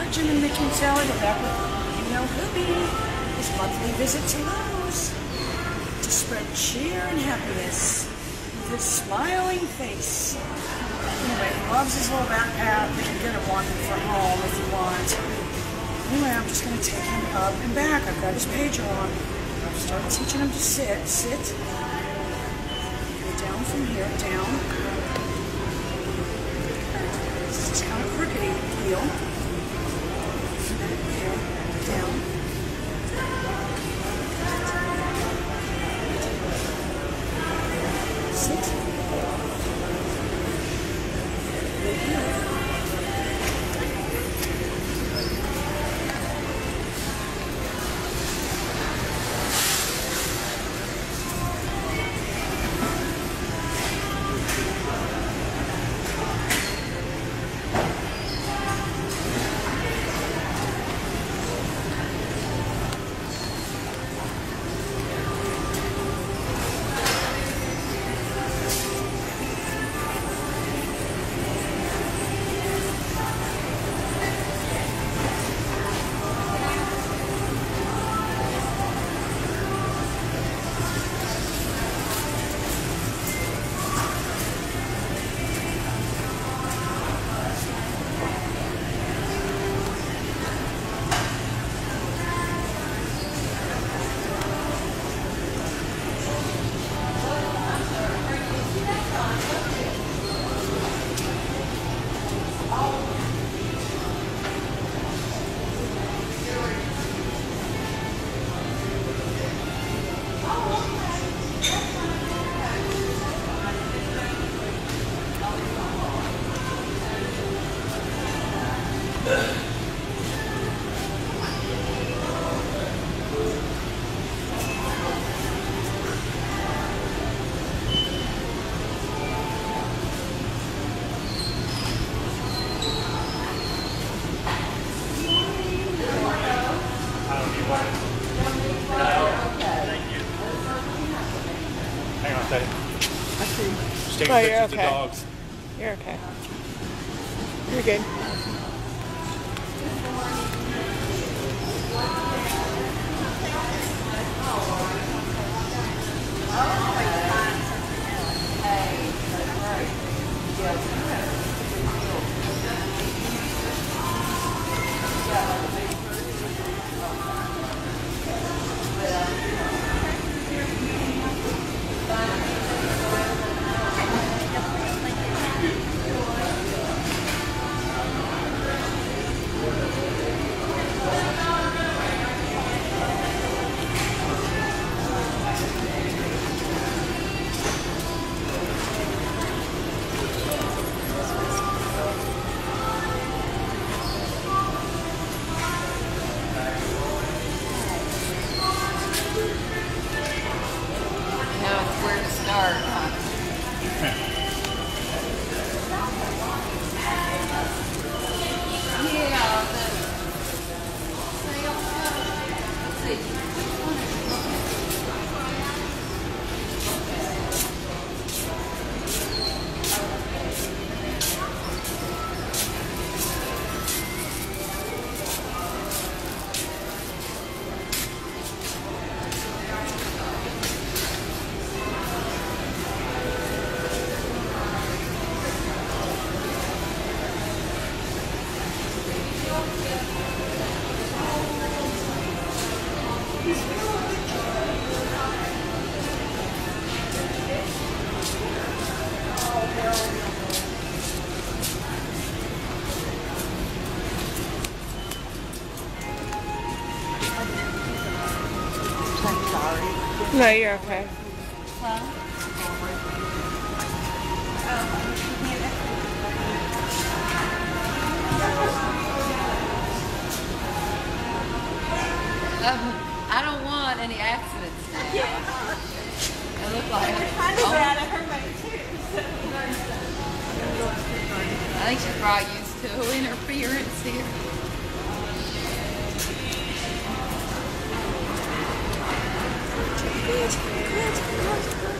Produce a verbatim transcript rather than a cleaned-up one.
lunch and a Midland salad and back with, you know, Hoobie, his monthly visit to Lowe's to spread cheer and happiness with his smiling face. Anyway, he loves his little backpack. You can get him one from home if you want. Anyway, I'm just going to take him up and back. I've got his pager on. I've started teaching him to sit, sit. Go down from here, down. This is kind of crookedy, heel. Here, down. Sit. Right here. Oh, you're okay. Dogs. You're okay. You're good. No, you're okay. Oh, I don't want any accidents now. Yeah. I look like I'm kind of bad at her way too. I think she's probably used to interference here. Good, good, good.